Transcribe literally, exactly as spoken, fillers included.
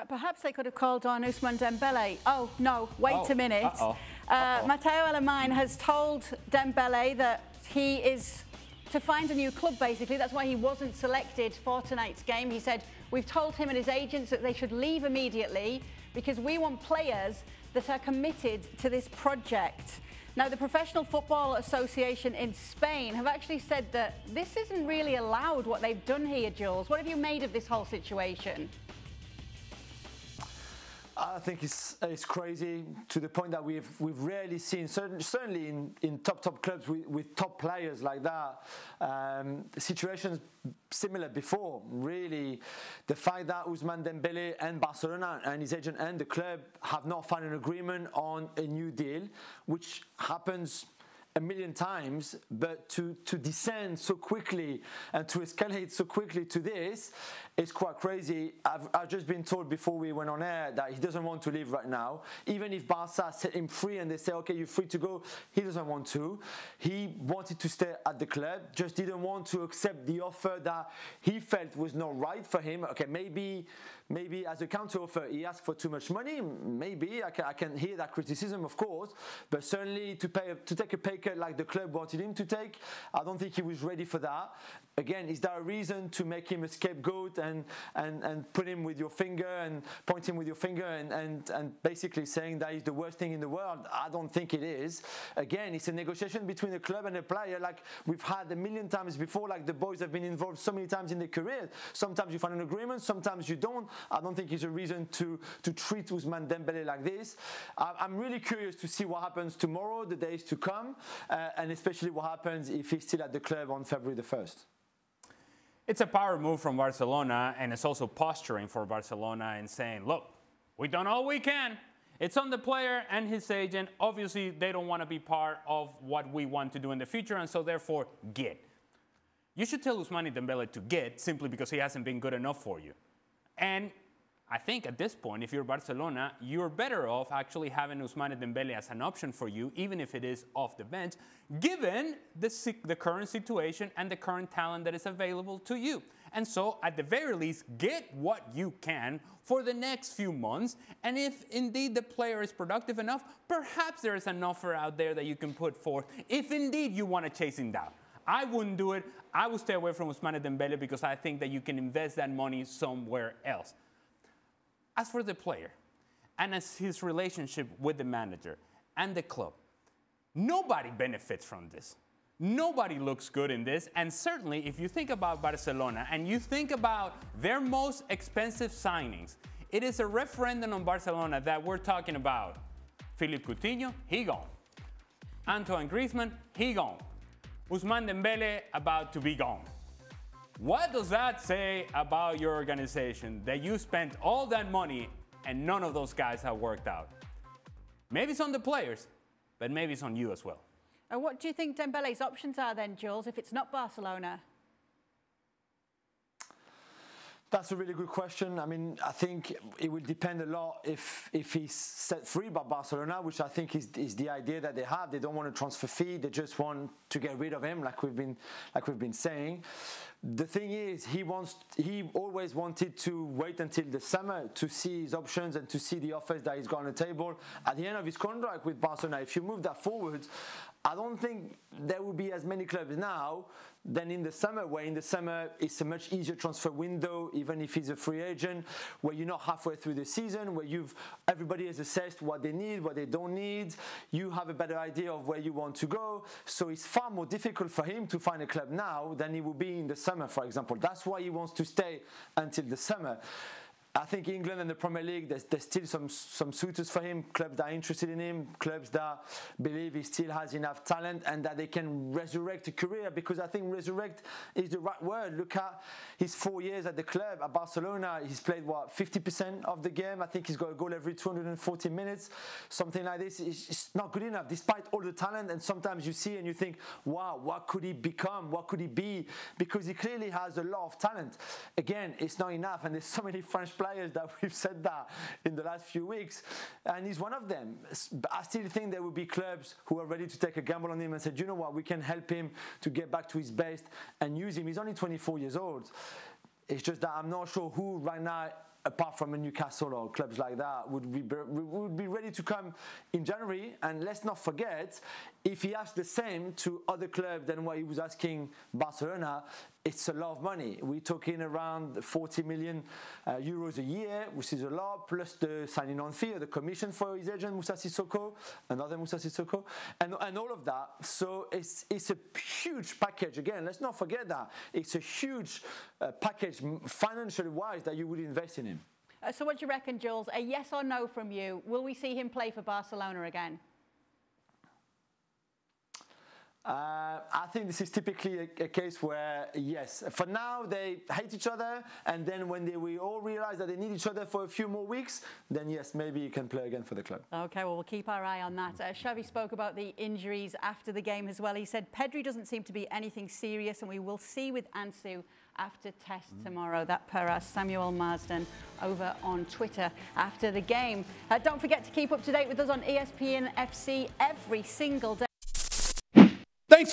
uh, perhaps they could have called on Ousmane Dembélé. Oh, no, wait oh, a minute. Uh-oh, uh-oh. Uh, Mateu Alemany has told Dembélé that he is to find a new club, basically. That's why he wasn't selected for tonight's game. He said, we've told him and his agents that they should leave immediately because we want players that are committed to this project. Now, the Professional Football Association in Spain have actually said that this isn't really allowed, what they've done here, Jules. What have you made of this whole situation? I think it's, it's crazy to the point that we've, we've rarely seen, certain, certainly in, in top, top clubs with, with top players like that, um, situations similar before. Really, the fact that Ousmane Dembélé and Barcelona and his agent and the club have not found an agreement on a new deal, which happens a million times, but to, to descend so quickly and to escalate so quickly to this is quite crazy. I've, I've just been told before we went on air that he doesn't want to leave right now. Even if Barca set him free and they say, okay, you're free to go, he doesn't want to. He wanted to stay at the club, just didn't want to accept the offer that he felt was not right for him. Okay, maybe maybe as a counter-offer, he asked for too much money. Maybe, I can, I can hear that criticism, of course, but certainly to, pay, to take a pay cut like the club wanted him to take, I don't think he was ready for that. Again, is there a reason to make him a scapegoat and, and, and put him with your finger and point him with your finger and, and, and basically saying that he's the worst thing in the world? I don't think it is. Again, it's a negotiation between a club and a player like we've had a million times before, like the boys have been involved so many times in their career. Sometimes you find an agreement, sometimes you don't. I don't think it's a reason to, to treat Ousmane Dembélé like this. I, I'm really curious to see what happens tomorrow, the days to come, uh, and especially what happens if he's still at the club on February the first. It's a power move from Barcelona, and it's also posturing for Barcelona and saying, look, we've done all we can. It's on the player and his agent. Obviously, they don't want to be part of what we want to do in the future, and so therefore, get. You should tell Ousmane Dembélé to get simply because he hasn't been good enough for you. And I think at this point, if you're Barcelona, you're better off actually having Ousmane Dembélé as an option for you, even if it is off the bench, given the, the current situation and the current talent that is available to you. And so, at the very least, get what you can for the next few months. And if indeed the player is productive enough, perhaps there is an offer out there that you can put forth, if indeed you want to chase him down. I wouldn't do it. I would stay away from Ousmane Dembélé because I think that you can invest that money somewhere else. As for the player, and as his relationship with the manager and the club, nobody benefits from this. Nobody looks good in this, and certainly if you think about Barcelona and you think about their most expensive signings, it is a referendum on Barcelona that we're talking about. Philippe Coutinho, he gone. Antoine Griezmann, he gone. Ousmane Dembélé about to be gone. What does that say about your organization that you spent all that money and none of those guys have worked out? Maybe it's on the players, but maybe it's on you as well. And what do you think Dembele's options are then, Jules, if it's not Barcelona? That's a really good question. I mean, I think it will depend a lot if, if he's set free by Barcelona, which I think is, is the idea that they have. They don't want a transfer fee. They just want to get rid of him, like we've been, like we've been saying. The thing is, he wants, he always wanted to wait until the summer to see his options and to see the offers that he's got on the table. At the end of his contract with Barcelona, if you move that forward, I don't think there will be as many clubs now than in the summer, where in the summer it's a much easier transfer window, even if he's a free agent, where you're not halfway through the season, where you've everybody has assessed what they need, what they don't need. You have a better idea of where you want to go. So it's far more difficult for him to find a club now than it will be in the summer, for example. That's why he wants to stay until the summer. I think England and the Premier League, there's, there's still some, some suitors for him, clubs that are interested in him, clubs that believe he still has enough talent and that they can resurrect a career, because I think resurrect is the right word. Look at his four years at the club, at Barcelona, he's played, what, fifty percent of the game? I think he's got a goal every two hundred forty minutes, something like this. It's not good enough, despite all the talent, and sometimes you see and you think, wow, what could he become? What could he be? Because he clearly has a lot of talent. Again, it's not enough, and there's so many French players that we've said that in the last few weeks, and he's one of them. But I still think there will be clubs who are ready to take a gamble on him and say, you know what, we can help him to get back to his best and use him. He's only twenty-four years old. It's just that I'm not sure who right now apart from a Newcastle or clubs like that, would be, would be ready to come in January. And let's not forget, if he asked the same to other clubs than what he was asking Barcelona, it's a lot of money. We're talking around forty million uh, euros a year, which is a lot, plus the signing on fee or the commission for his agent, Musasi Soko, another Musasi Soko, and, and all of that. So it's, it's a huge package. Again, let's not forget that. It's a huge uh, package financially-wise that you would invest in him. Uh, so what do you reckon, Jules? A yes or no from you? Will we see him play for Barcelona again? Uh, I think this is typically a, a case where, yes, for now they hate each other, and then when they we all realise that they need each other for a few more weeks, then yes, maybe you can play again for the club. OK, well, we'll keep our eye on that. Uh, Xavi spoke about the injuries after the game as well. He said Pedri doesn't seem to be anything serious, and we will see with Ansu after test mm. tomorrow. That per our Samuel Marsden over on Twitter after the game. Uh, don't forget to keep up to date with us on E S P N F C every single day. Thanks